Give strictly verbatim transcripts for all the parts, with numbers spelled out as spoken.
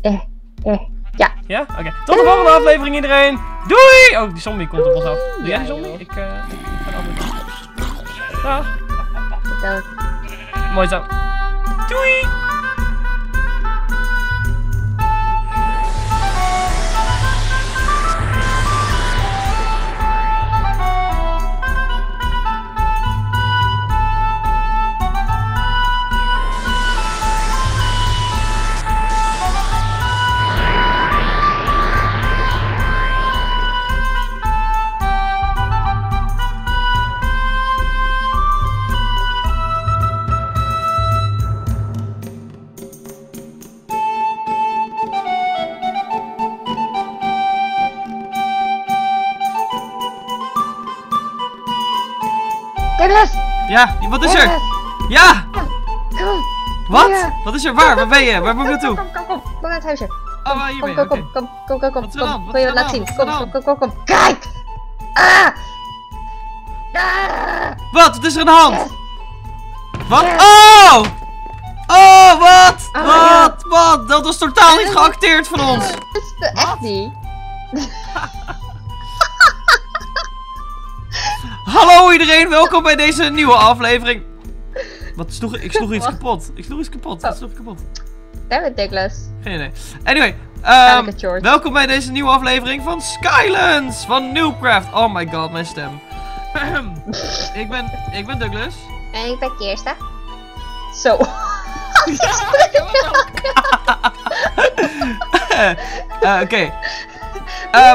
eh, eh. Ja. Ja? Oké. Okay. Tot de volgende aflevering, iedereen. Doei! Oh, die zombie komt op ons af. Doe jij die zombie? Ik, uh, ik ga nou weer. Dag. Dag. Mooi zo. Doei! Ja, wat is er? Ja! Wat? Wat is er? Waar? Waar ben je? Waar moet je naartoe? Kom, kom, kom, kom naar het huisje. Oh, hier ben je. Kom, kom, kom, kom, kom. Ik wil je wat laten zien. Kom, kom, kom, kom. Kijk! Ah! Wat? Wat is er aan de hand? Wat? Oh! Oh, wat? Wat? Wat? Dat was totaal niet geacteerd van ons. Dat is echt niet. Hallo iedereen, welkom bij deze nieuwe aflevering. Wat sloeg ik? Sloeg iets kapot. Ik sloeg iets kapot. Wat sloeg ik kapot? Daar ben ik, Douglas. Geen idee. Anyway, um, welkom bij deze nieuwe aflevering van Skylands van NewbCraft. Oh my god, mijn stem. ik, ben, ik ben Douglas. En ik ben Kirsten. Zo. uh, Oké. Okay.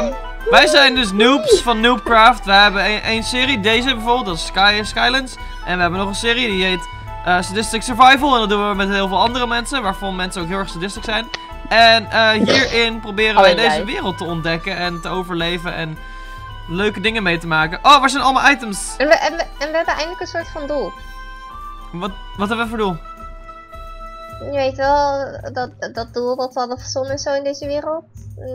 Um, Wij zijn dus noobs van NewbCraft. We hebben een serie, deze bijvoorbeeld, dat is Sky Skylands. En we hebben nog een serie die heet uh, Sadistic Survival. En dat doen we met heel veel andere mensen, waarvan mensen ook heel erg sadistisch zijn. En uh, hierin proberen oh, wij deze jij. wereld te ontdekken en te overleven en leuke dingen mee te maken. Oh, waar zijn allemaal items? En we, en we, en we hebben eindelijk een soort van doel. Wat, wat hebben we voor doel? Je weet wel, dat, dat doel wat we hadden verzonnen en zo in deze wereld.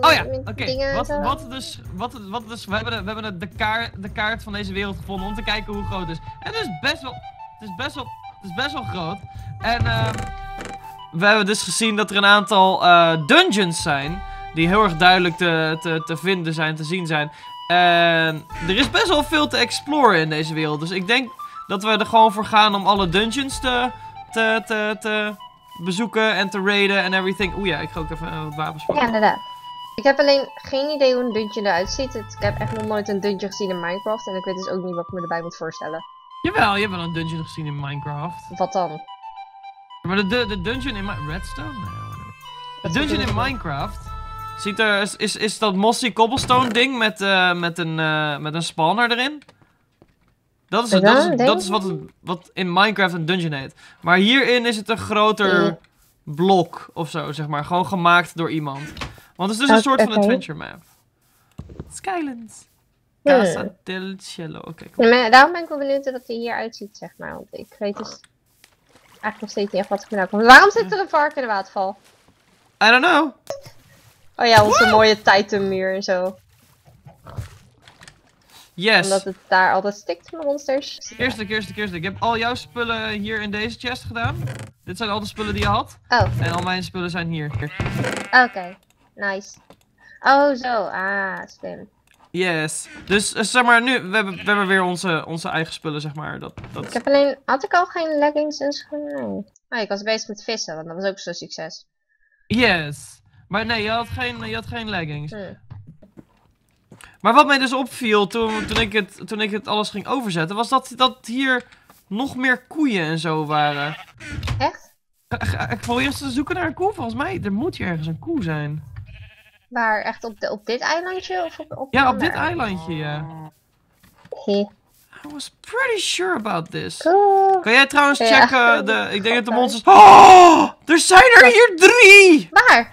Oh ja, oké. Okay. Wat, wat dus, wat, wat dus, we hebben, de, we hebben de, kaart, de kaart van deze wereld gevonden om te kijken hoe groot het is. En het is best wel, het is best wel, het is best wel groot. En uh, we hebben dus gezien dat er een aantal uh, dungeons zijn, die heel erg duidelijk te, te, te vinden zijn, te zien zijn. En er is best wel veel te exploren in deze wereld. Dus ik denk dat we er gewoon voor gaan om alle dungeons te... te, te, te bezoeken en te raiden en everything. Oeh ja, ik ga ook even uh, wat wapens pakken. Ja, inderdaad. Ik heb alleen geen idee hoe een dungeon eruit ziet. Ik heb echt nog nooit een dungeon gezien in Minecraft. En ik weet dus ook niet wat ik me erbij moet voorstellen. Jawel, je hebt wel een dungeon gezien in Minecraft. Wat dan? Maar de, de, de dungeon in Minecraft... Redstone? Nee, whatever. De dungeon in Minecraft... Ziet er... Is, is, is dat mossy cobblestone ding met, uh, met, een, uh, met een spawner erin? Dat is, dat is, dat is wat, wat in Minecraft een dungeon heet. Maar hierin is het een groter blok of zo, zeg maar. Gewoon gemaakt door iemand. Want het is dus een soort van adventure map. Skylands. Casa del Cielo. Daarom ben ik wel benieuwd hoe dat hij hier uitziet, zeg maar. Want ik weet dus eigenlijk nog steeds niet echt wat ik me nou kom. Waarom zit er een vark in de waterval? I don't know. Oh ja, onze mooie Titanmuur en zo. Yes. Omdat het daar altijd stikt van monsters. Kirsten, Kirsten, Kirsten. Ik heb al jouw spullen hier in deze chest gedaan. Dit zijn al de spullen die je had. Oh. En al mijn spullen zijn hier. Oké. Okay. Nice. Oh, zo. Ah, slim. Yes. Dus uh, zeg maar, nu we hebben we hebben weer onze, onze eigen spullen, zeg maar. Dat, dat... Ik heb alleen... Had ik al geen leggings en schoenen? Oh, ik was bezig met vissen, want dat was ook zo'n succes. Yes. Maar nee, je had geen, je had geen leggings. Hmm. Maar wat mij dus opviel toen, toen, ik het, toen ik het alles ging overzetten, was dat, dat hier nog meer koeien en zo waren. Echt? Ik wil eerst zoeken naar een koe, volgens mij. Er moet hier ergens een koe zijn. Waar? Echt op, de, op dit eilandje? Of op, op ja, op dit eilandje, ja. Okay. I was pretty sure about this. Cool. Kan jij trouwens ja, checken? De, ik denk dat de monsters... Oh! Er zijn er hier drie! Waar?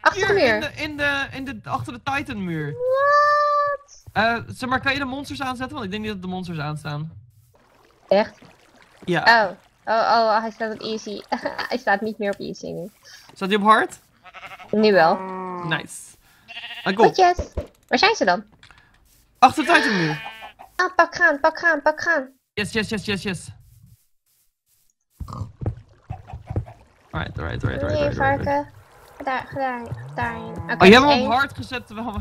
Achter de muur? In de, in de, in de, achter de Titanmuur. Uh, zeg maar, kan je de monsters aanzetten? Want ik denk niet dat de monsters aanstaan. Echt? Ja. Oh. Oh, oh, hij staat op easy. Hij staat niet meer op easy nu. Staat hij op hard? Nu wel. Nice. Goedjes. Waar zijn ze dan? Achter de Titanmuur. Ah, pak gaan, pak gaan, pak gaan. Yes, yes, yes, yes, yes. Alright, alright, alright, alright. Nee, varken. gedaan. gedaan, gedaan. Okay, oh, jij hebt hem op hard gezet terwijl we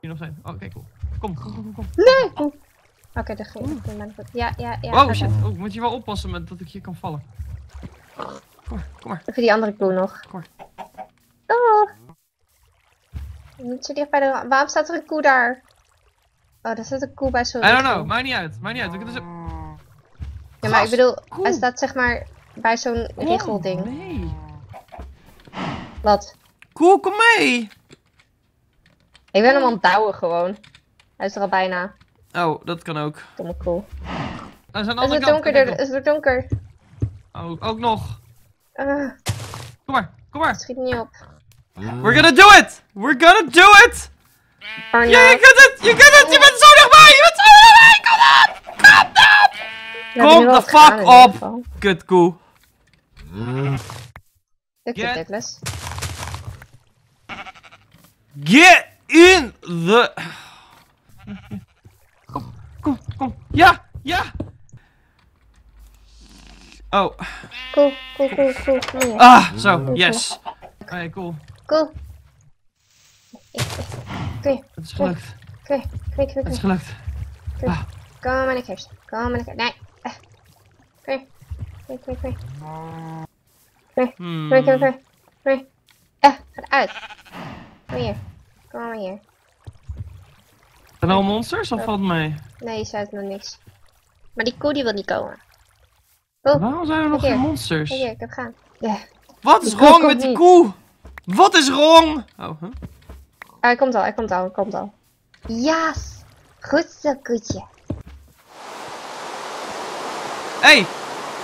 hier nog zijn. Oh, oké, okay, cool. Kom, kom, kom, kom. Nee! Oh. Oké, okay, dat ging ik. Oh. Ja, ja, ja. Wow, okay. Shit. Oh, moet je wel oppassen met dat ik hier kan vallen. Kom maar, kom maar. Even die andere koe nog. Kom maar. Oh. Niet zo dicht bij de... Waarom staat er een koe daar? Oh, daar staat een koe bij zo'n... I don't know, maakt niet uit, maakt niet uit. We kunnen zo... Ja, maar ik bedoel, cool. Hij staat zeg maar bij zo'n oh, riggelding. Nee. Wat? Koe, kom mee! Ik ben hem aan het douwen gewoon. Hij is er al bijna. Oh, dat kan ook. Domme koe. Is het kant, donker? Er, is het donker? Oh, ook nog. Uh. Kom maar, kom maar. Schiet niet op. We're gonna do it! We're gonna do it! Ja, yeah, je kunt het! Je kunt het! Je bent zo dichtbij! Je bent zo dichtbij! Kom op! Kom op! Ja, kom de fuck op! Kut koe. Get. Douglas. Get in the... Kom, kom, kom. Ja! Ja! Oh. Cool, cool, cool, cool. cool. Ah, zo. Yes. Oké, okay, cool. Cool. Oké, het is gelukt. Oké, oké, het is gelukt. Kom maar naar Kirsten. Kom maar naar Kirsten. Nee. Oké, oké, oké. Oké, oké, oké. Oké. Eh, ga eruit. Kom hier. Kom maar hier. Zijn er al monsters of valt mee? Nee, je zei nog niks. Maar die koe die wil niet komen. Waarom zijn er nog geen monsters? Hier, ik heb gaan. Wat is wrong met die koe? Wat is wrong? Oh, huh? Hij komt al, hij komt al, hij komt al. Yes! Goed zo, koetje. Hé! Hey,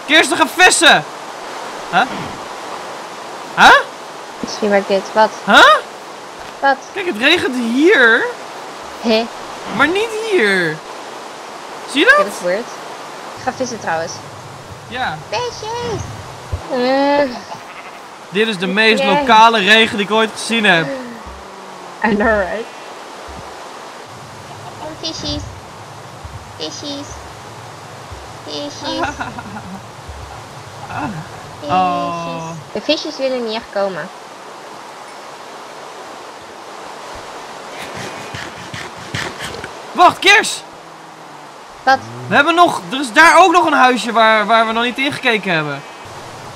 Kirsten gaat vissen! Huh? Huh? Misschien maar dit, wat? Huh? Wat? Kijk, het regent hier. Hé? Maar niet hier. Zie je dat? Dat is weird. Ik ga vissen trouwens. Ja. Beestjes! Uh. Dit is de meest yeah. lokale regen die ik ooit gezien heb. I know, right? Oh, fishies. Fishies. Fishies. Oh. De visjes willen niet echt komen. Wacht, Kirs! Wat? We hebben nog... Er is daar ook nog een huisje waar, waar we nog niet ingekeken hebben.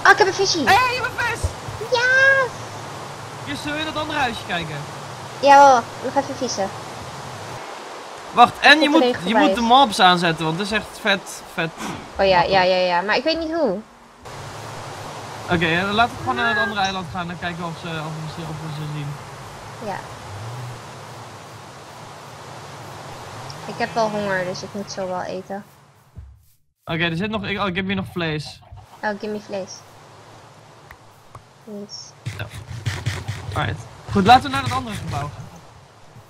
Oh, ik heb een visje. Hé, hey, je hebt een vis! Yes! Kirs, zullen we in dat andere huisje kijken? Ja, nog even vissen. Wacht, en je moet, je moet de mobs aanzetten, want dat is echt vet, vet. Oh ja, ja, ja, ja, maar ik weet niet hoe. Oké, okay, dan laten we gewoon naar het andere eiland gaan en kijken of, ze, of, we ze, of we ze zien. Ja. Ik heb wel honger, dus ik moet zo wel eten. Oké, okay, er zit nog... Oh, ik heb hier nog vlees. Oh, give me vlees. Niets. Ja. Alright. Goed, laten we naar het andere gebouw gaan.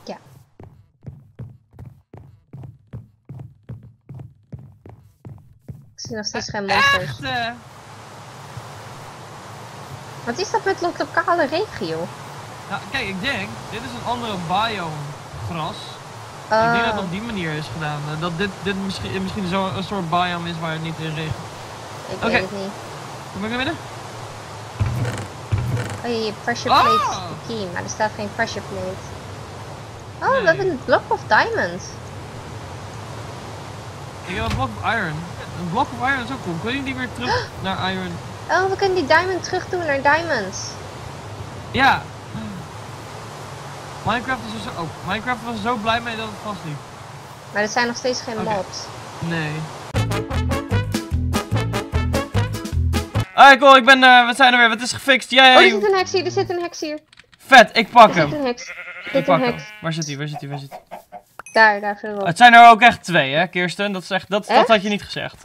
Ja. Ik zie nog steeds uh, geen monsters. Echt, uh... Wat is dat met lokale regio? Nou, kijk, ik denk, dit is een andere biome-gras. Uh. Ik denk dat het op die manier is gedaan. Dat dit, dit misschien, misschien zo een soort biome is waar het niet in regent. Ik okay. weet het niet. Kom ik naar binnen? Oh, je pressure plate oh. key, maar er staat geen pressure plate. Oh, nee. We hebben een block of diamond. Ik heb een block of iron. Een block of iron is ook cool. Kun je die weer terug naar iron? Oh, we kunnen die diamond terug doen naar diamonds. Ja. Minecraft is er zo... Oh, Minecraft was er zo blij mee dat het vast liep. Maar er zijn nog steeds geen okay. mobs. Nee. Ah, cool, ik ben er, we zijn er weer, het is gefixt, jij... Oh, er zit een heks hier, er zit een heks hier. Vet, ik pak er hem. Er zit een heks, er zit een heks. Waar zit hij, waar zit hij, waar zit hij? Daar, daar veel op. Het zijn er ook echt twee, hè, Kirsten, dat, is echt, dat, echt? dat had je niet gezegd.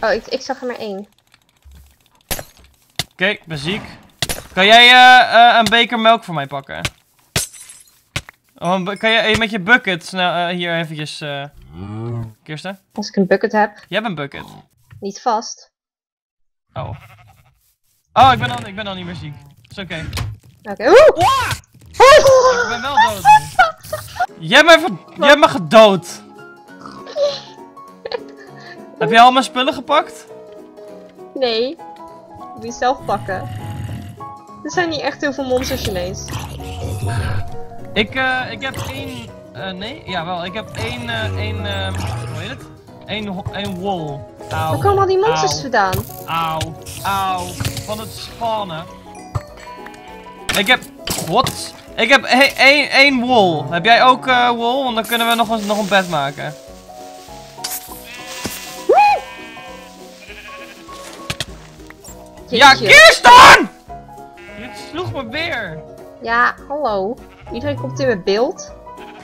Oh, ik, ik zag er maar één. Oké, okay, ik ben ziek. Kan jij uh, uh, een beker melk voor mij pakken? Oh, kan jij met je bucket snel uh, hier eventjes, uh, Kirsten? Als ik een bucket heb. Jij hebt een bucket. Niet vast. Oh. Oh, ik ben al, ik ben al niet meer ziek. Is oké. Oké. Oeh! Ik ben wel dood. Jij bent me, jij hebt me gedood. Heb jij al mijn spullen gepakt? Nee. Ik moet die zelf pakken. Er zijn niet echt heel veel monsters ineens. Ik, uh, ik heb één... Uh, nee? Jawel, ik heb één... Uh, één uh, hoe heet het? Eén, één wall. Auw. Waar komen al die monsters auw, vandaan? Auw. Auw. Van het spawnen. Ik heb... Wat? Ik heb één, één wall. Heb jij ook uh, wall? Want dan kunnen we nog, eens, nog een bed maken. Woe! Ja, Kirsten! Je sloeg me weer. Ja, hallo. Iedereen komt in mijn beeld.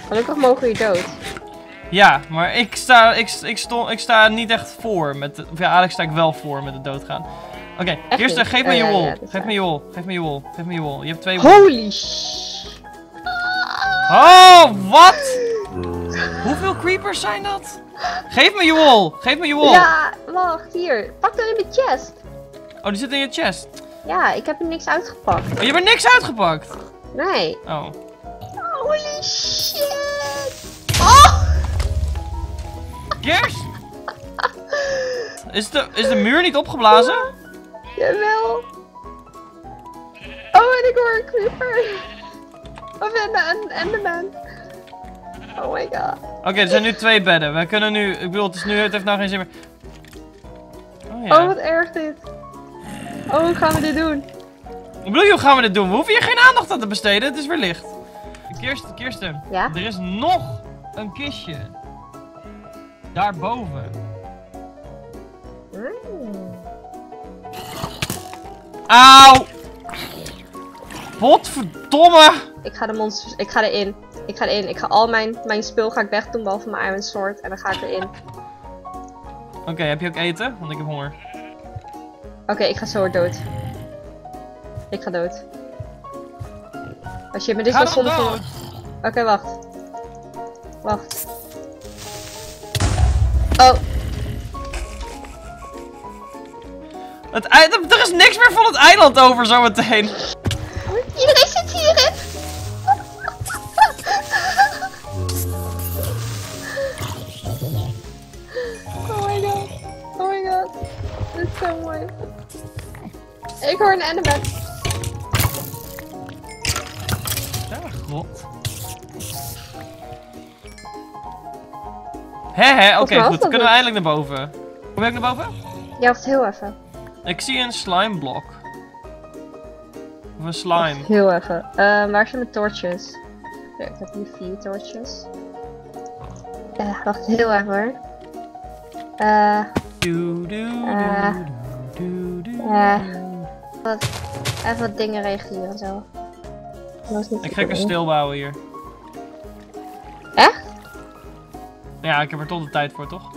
Gelukkig mogen we dood. Ja, maar ik sta, ik, ik, sto, ik sta niet echt voor met de, ja, eigenlijk sta ik wel voor met het doodgaan. Oké, okay, Kirsten, geef me je wol. Geef me je wol. Geef me je wol. Geef me je wol. Je hebt twee wol. Holy sh. Oh, wat? Hoeveel creepers zijn dat? Geef me je wol. Geef me je wol. Ja, wacht, hier. Pak dat in de chest. Oh, die zit in je chest. Ja, ik heb er niks uitgepakt. Oh, je hebt er niks uitgepakt? Nee. Oh. Holy shit. Oh! Kirsten! Is de, is de muur niet opgeblazen? Ja, jawel. Oh, en ik hoor een creeper. Of een enderman. Oh my god. Oké, okay, er zijn nu twee bedden. We kunnen nu... Ik bedoel, het is nu... Het heeft nou geen zin meer. Oh, ja. Oh, wat erg dit. Oh, hoe gaan we dit doen? Ik bedoel, hoe gaan we dit doen? We hoeven hier geen aandacht aan te besteden. Het is weer licht. Kirsten, Kirsten. Ja? Er is nog een kistje. Daarboven. Auw! Potverdomme! Ik ga de monsters... Ik ga erin. Ik ga erin. Ik ga al mijn, mijn spul ga ik wegdoen, behalve mijn iron sword. En dan ga ik erin. Oké, okay, heb je ook eten? Want ik heb honger. Oké, okay, ik ga zo dood. Ik ga dood. Oh shit, maar dit is wel zonde van... Oké, okay, wacht. Wacht. Oh. Het eiland, er is niks meer van het eiland over zo meteen. Iedereen zit hierin. Oh my god. Oh my god. Dit is zo mooi. Ik hoor een enderman. Oh god. Hé hé, oké okay, goed. Kunnen we eindelijk naar boven? Kom je ook naar boven? Ja, wacht heel even. Ik zie een slimeblok. Of een slime. Wacht, heel even. Uh, waar zijn mijn torches? Ja, ik heb hier vier torches. Ja, wacht heel even hoor. Eh. Eh. Eh. Even wat dingen regelen en zo. Ik ga een stil bouwen hier. Echt? Ja, ik heb er toch de tijd voor, toch?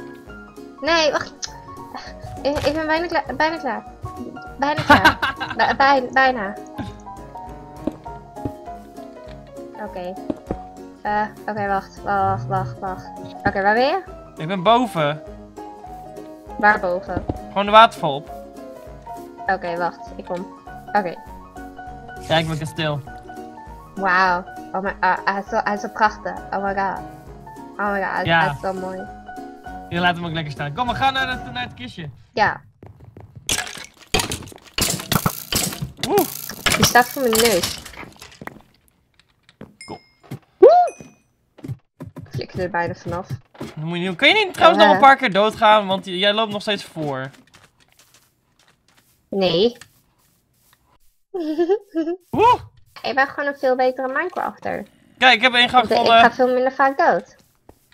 Nee, wacht. Ik, ik ben bijna klaar. Bijna klaar. Bijna klaar. B bijna. bijna. Oké. Okay. Uh, Oké, okay, wacht. Wacht, wacht, wacht. Oké, okay, waar ben je? Ik ben boven. Waar boven? Gewoon de waterval op. Oké, okay, wacht. Ik kom. Oké. Okay. Kijk, mijn kasteel. Wauw. Oh my, uh, hij, is zo, hij is zo prachtig. Oh my god. Oh my god, hij, ja. hij is zo mooi. Je laat hem ook lekker staan. Kom, we gaan naar het, naar het kistje. Ja. Woe. Die staat voor mijn neus. Kom. Woe. Ik flikker er bijna vanaf. Dan moet je niet... Kun je niet trouwens ja. nog een paar keer doodgaan, want jij loopt nog steeds voor. Nee. Woe. Ik ben gewoon een veel betere Minecrafter. Kijk, ik heb één gang gevonden. Ik ga veel minder vaak dood.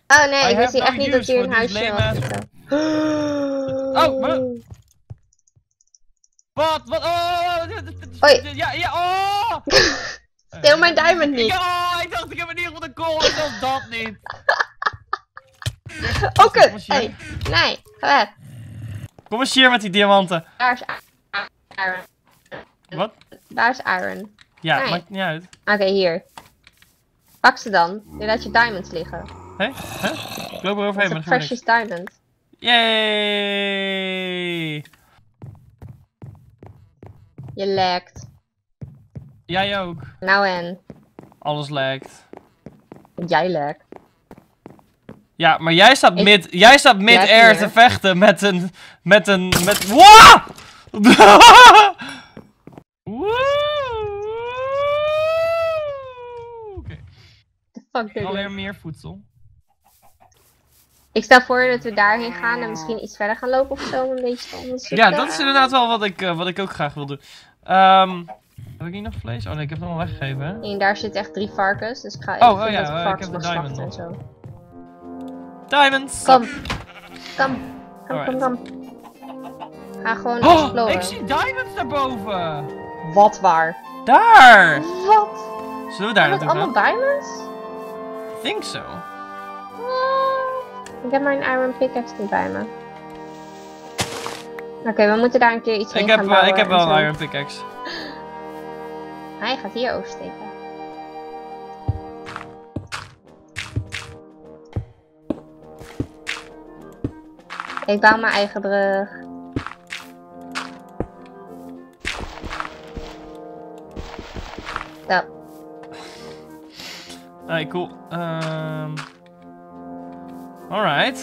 Oh nee, I ik wist no echt niet dat hier een huisje was. Oh, maar... Wat? Wat? Oh! Oei. Ja, ja, oh! Steel mijn diamond niet. Ja, ik dacht ik heb in ieder geval de kool, ik dacht dat niet. Oké, okay. Hey. Nee, ga weg. Kom eens hier met die diamanten. Daar is iron. Wat? Daar is iron. Ja, nee. Maakt niet uit. Oké, okay, hier. Pak ze dan, je laat je diamonds liggen. Hé? Hé? Ik loop er overheen, maar precious diamond. Yay! Je lagt. Jij ook. Nou en? Alles lagt. Jij lagt. Ja, maar jij staat ik... mid... Jij staat mid-air te vechten met een... Met een... Met... Waaah! fuck dit. Alweer meer voedsel. Ik stel voor dat we daarheen gaan en misschien iets verder gaan lopen of zo. Een beetje anders zitten. Ja, dat is inderdaad wel wat ik, uh, wat ik ook graag wil doen. Um, heb ik hier nog vlees? Oh nee, ik heb het al weggegeven. Hè? Nee, daar zitten echt drie varkens, dus ik ga even oh, oh, ja, dat varkens ik heb nog slachten en zo. Diamonds! Kom! Kom, kom, kom, kom. Ga gewoon oh, exploren. Ik zie diamonds daarboven! Wat waar? Daar! Wat? Zullen we daar naartoe gaan? Allemaal diamonds? I think so. Ik heb mijn iron pickaxe niet bij me. Oké, okay, we moeten daar een keer iets mee gaan bouwen. Ik heb wel een iron pickaxe. Hij gaat hier oversteken. Ik bouw mijn eigen brug. Zo. Hey, cool. Um... Alright.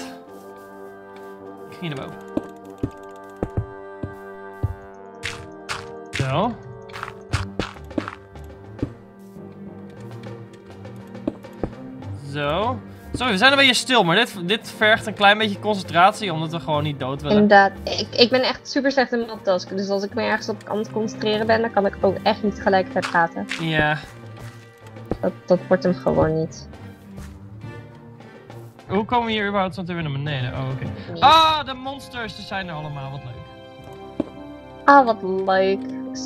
Ik ging naar boven. Zo. Zo. Sorry, we zijn een beetje stil, maar dit, dit vergt een klein beetje concentratie, omdat we gewoon niet dood willen. Inderdaad. Ik, ik ben echt super slecht in multitasken, dus als ik me ergens op aan het concentreren ben, dan kan ik ook echt niet gelijkertijd praten. Ja. Dat, dat wordt hem gewoon niet. Hoe komen we hier überhaupt zo weer naar beneden? Oh, oké. Okay. Ah, de monsters, er zijn er allemaal. Wat leuk. Ah, wat leuk.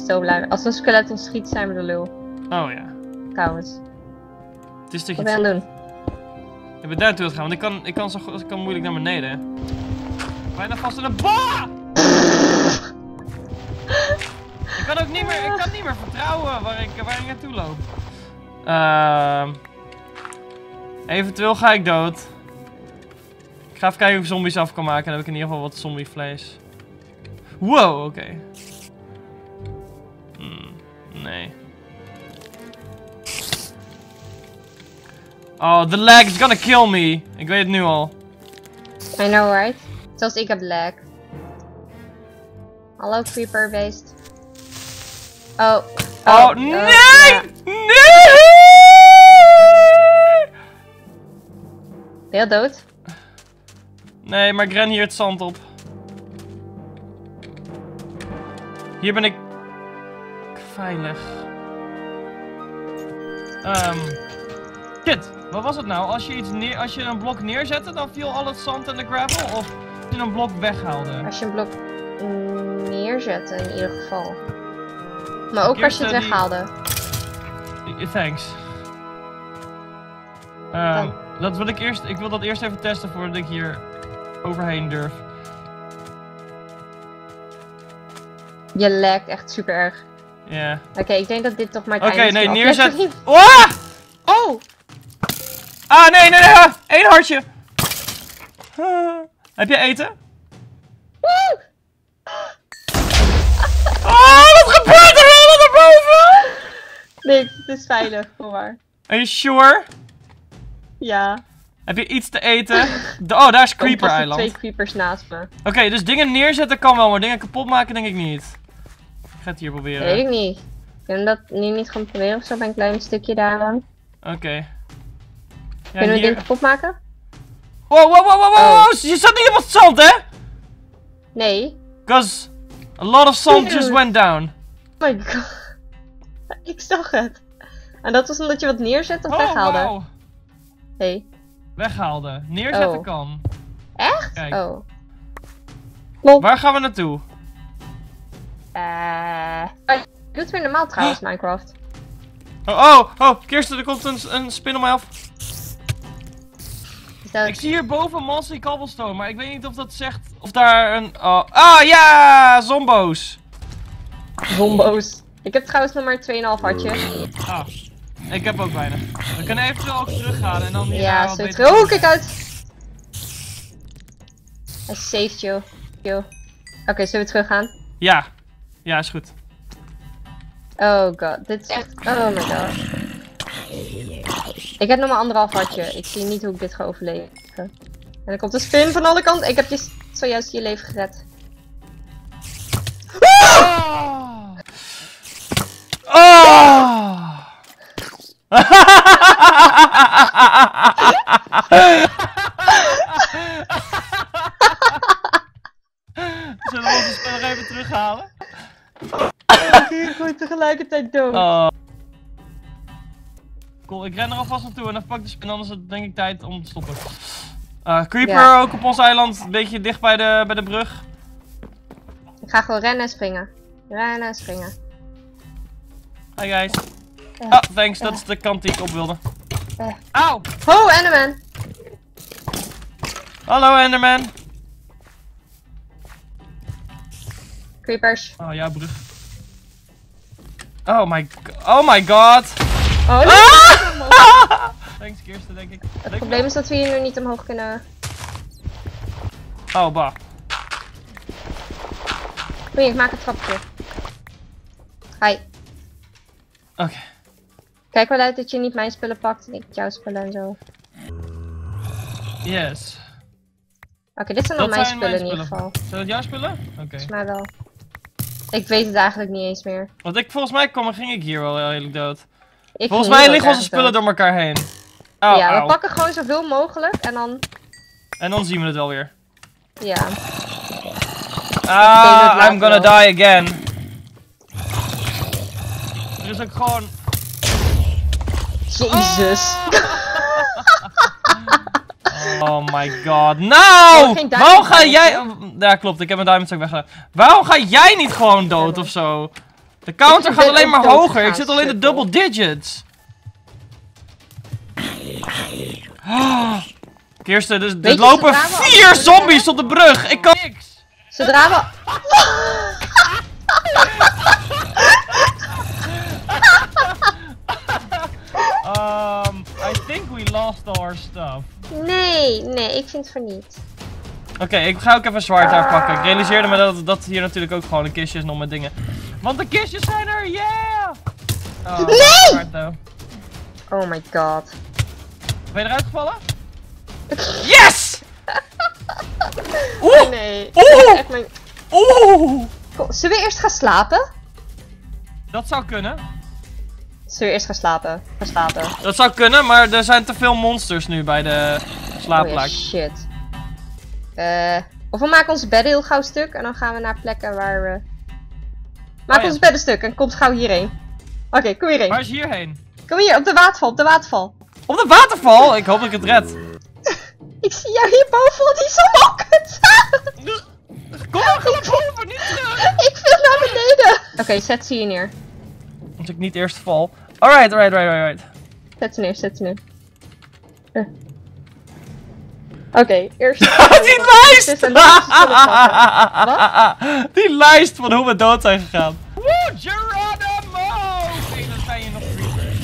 Zo blij. Als een skelet ons schiet, zijn we de lul. Oh ja. Trouwens. Het is toch iets... Wat ben je aan het doen? Ik ben daar naartoe gaan, want ik kan, ik kan zo goed, ik kan moeilijk naar beneden. Bijna vast in een bah! Ik kan ook niet meer, ik kan niet meer vertrouwen waar ik, waar ik naartoe loop. Uh, eventueel ga ik dood. Ik ga even kijken of ik zombies af kan maken. Dan heb ik in ieder geval wat zombievlees. Wow, oké. Okay. Hmm, nee. Oh, the lag is gonna kill me. Ik weet het nu al. I know, right? Zelfs ik heb lag. Hallo, creeper beest. Oh. Oh, oh nee! Uh, yeah. Nee! Ben je dood? Nee, maar ik ren hier het zand op. Hier ben ik... veilig. Ehm... Um, kut! Wat was het nou? Als je, iets neer, als je een blok neerzette, dan viel al het zand en de gravel? Of als je een blok weghaalde? Als je een blok neerzette, in ieder geval. Maar ook Kirsten, als je het weghaalde. Die... Thanks. Ehm... Um, dat wil ik eerst... Ik wil dat eerst even testen voordat ik hier... overheen durf. Je lagt echt super erg. Ja. Yeah. Oké, okay, ik denk dat dit toch maar. Oké, okay, nee, neerzet. Oh! Oh! Ah, nee, nee, nee! Ah, één hartje! Ah. Heb je eten? Woe! Oh, wat gebeurt er helemaal naar boven? Niks, het is veilig, kom maar. Are you sure? Ja. Heb je iets te eten? De, oh, daar is Creeper Island. Er zijn twee creepers naast me. Oké, okay, dus dingen neerzetten kan wel, maar dingen kapot maken denk ik niet. Ik ga het hier proberen. Weet ik niet. Kunnen we dat nu niet gaan proberen of zo? Bij een klein stukje daar aan. Oké. Okay. Ja, kunnen hier... we dingen kapot maken? Wow, wow, wow, wow, wow. Oh. Je zat niet op het zand, hè? Nee. Because a lot of sand Dude. just went down. Oh my god. Ik zag het. En dat was omdat je wat neerzet of oh, weghaalde? Wow. Hey. Weghaalde. Neerzetten oh. kan. Echt? Kijk. Oh. Lop. Waar gaan we naartoe? Eh. Uh, doet weer normaal trouwens, huh? Minecraft. Oh, oh, oh, Kirsten, er komt een, een spin op mij af. Dat... Ik zie hierboven Mossy Cobblestone, maar ik weet niet of dat zegt. Of daar een. Oh. Ah ja! Zombo's! Zombo's. Ik heb trouwens nog maar twee komma vijf hartje. Ah. Ik heb ook weinig. We kunnen eventueel ook teruggaan en dan hier. Ja, zo terug. Oh, kijk uit! Hij saved you. you. Oké, okay, zullen we teruggaan? Ja. Ja, is goed. Oh god, dit is echt... Oh my god. Ik heb nog maar anderhalf hartje. Ik zie niet hoe ik dit ga overleven. En dan komt een spin van alle kanten. Ik heb je zojuist je leven gered. Oh! Oh! Zullen we onze spel nog even terughalen? Hier gooi tegelijkertijd dood. Oh. Cool, ik ren er alvast naartoe en dan pak de spin, anders is het denk ik tijd om te stoppen. Uh, creeper ja. ook op ons eiland, een beetje dicht bij de, bij de brug. Ik ga gewoon rennen en springen. Rennen en springen. Hi guys. Ah, uh, oh, thanks, uh. dat is de kant die ik op wilde. Uh. Auw! Ho, Enderman! Hallo Enderman! Creepers. Oh, jouw brug. Oh my, oh my god! Oh, ah! Thanks Kirsten, denk ik. Het probleem is dat we hier nu niet omhoog kunnen. Oh, bah. Oei, ik maak een trapje. Hi. Oké. Okay. Kijk wel uit dat je niet mijn spullen pakt en ik jouw spullen en zo. Yes. Oké, okay, dit zijn al mijn spullen, mijn spullen in ieder geval. Zijn dat jouw spullen? Oké. Okay. Volgens mij wel. Ik weet het eigenlijk niet eens meer. Want ik volgens mij kwam en ging ik hier wel redelijk dood. Ik volgens mij liggen onze spullen dood. door elkaar heen. Au, ja, au. we pakken gewoon zoveel mogelijk en dan... En dan zien we het wel weer. Ja. Ah, I'm gonna wel. die again. Er is ook gewoon... Jezus. Oh, oh my god. Nou! Oh, waarom ga jij... Ja, klopt. Ik heb mijn diamonds ook weggedaan. Waarom ga jij niet gewoon dood of zo? De counter gaat alleen maar hoger. Ik zit al in de double digits. Kirsten, dus er lopen vier zombies op de brug. Ik kan niks. Zodra we... um, I think we lost all our stuff. Nee, nee, ik vind het voor niet. Oké, okay, ik ga ook even zwaard uitpakken. Ik realiseerde me dat, dat hier natuurlijk ook gewoon een kistje is nog met dingen. Want de kistjes zijn er, yeah! Oh, nee! Zwaard, oh my god. Ben je eruit gevallen? Yes! Oeh! Oh nee. Oeh! Mijn... Oeh! Zullen we eerst gaan slapen? Dat zou kunnen. Zullen we eerst gaan slapen? Gaan slapen. Dat zou kunnen, maar er zijn te veel monsters nu bij de slaapplek. Oh ja, shit. Uh, of we maken onze bedden heel gauw stuk en dan gaan we naar plekken waar we... Maak oh ja. ons bedden stuk en komt gauw hierheen. Oké, okay, kom hierheen. Waar is hierheen? Kom hier, op de waterval, op de waterval. Op de waterval? Ik hoop dat ik het red. Ik zie jou hierboven, die is zo makkend. Kom maar, kom maar, niet terug. Ik viel naar beneden. Oké, okay, zet ze hier neer. Als ik niet eerst val. Alright, alright, alright, alright. Zet ze neer, zet ze neer. Uh. Oké, okay, eerst... die lijst! Die lijst van hoe we dood zijn gegaan. Woe, Geronimo! Oké, dan zijn je nog creepers.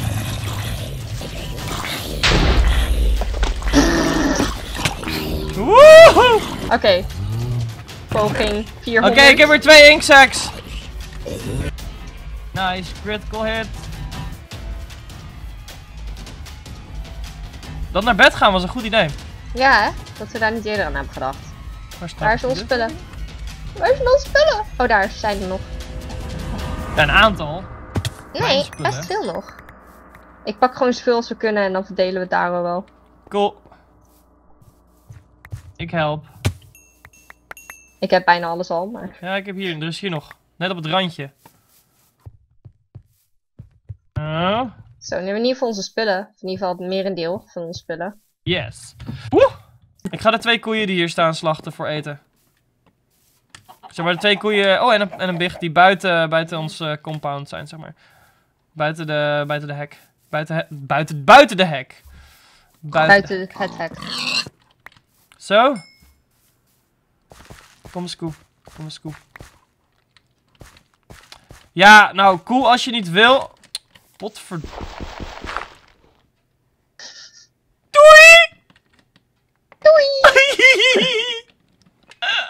Woehoe! Oké. Okay. Poging vierhonderd. Oké, okay, ik heb er twee inksacks. Nice, critical hit. Dan naar bed gaan was een goed idee. Ja, hè? Dat we daar niet eerder aan hebben gedacht. Waar, Waar zijn onze spullen? Waar zijn onze spullen? Oh, daar zijn er nog. Ja, een aantal. Nee, best veel nog. Ik pak gewoon zoveel als we kunnen en dan verdelen we het daar wel. Cool. Ik help. Ik heb bijna alles al, maar... Ja, ik heb hier. Er is hier nog. Net op het randje. Uh. Zo, nu hebben we in ieder geval onze spullen. Of in ieder geval het merendeel van onze spullen. Yes. Woe! Ik ga de twee koeien die hier staan slachten voor eten. Zeg maar de twee koeien... Oh, en een, en een big die buiten, buiten ons uh, compound zijn, zeg maar. Buiten de, buiten de hek. Buiten, he, buiten, buiten de hek. Buiten, buiten de, het hek. Zo. Kom eens, koe. Kom eens, koe. Ja, nou, koe als je niet wil... Potverd...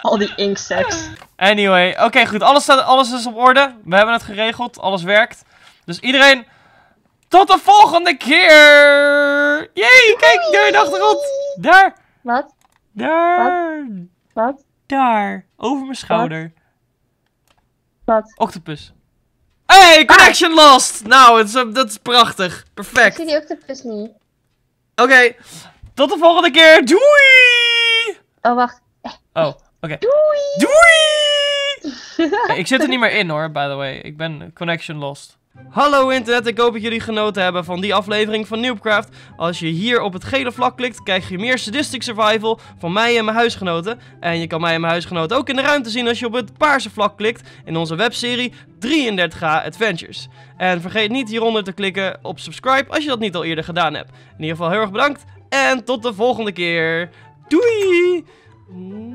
Al die insects. Anyway, oké okay, goed. Alles, staat, alles is op orde. We hebben het geregeld. Alles werkt. Dus iedereen, tot de volgende keer. Jee, kijk, daar in de achtergrond. Daar. Wat? Daar. Wat? Wat? Daar. Over mijn schouder. Wat? Wat? Octopus. Hey, connection ah. lost. Nou, dat is, uh, dat is prachtig. Perfect. Ik zie die octopus niet. Oké. Okay. Tot de volgende keer. Doei! Oh, wacht. Oh, oké. Okay. Doei! Doei! Hey, ik zit er niet meer in hoor, by the way. Ik ben connection lost. Hallo internet, ik hoop dat jullie genoten hebben van die aflevering van NewbCraft. Als je hier op het gele vlak klikt, krijg je meer Sadistic Survival van mij en mijn huisgenoten. En je kan mij en mijn huisgenoten ook in de ruimte zien als je op het paarse vlak klikt in onze webserie drieëndertig a Adventures. En vergeet niet hieronder te klikken op subscribe als je dat niet al eerder gedaan hebt. In ieder geval heel erg bedankt en tot de volgende keer. Doei!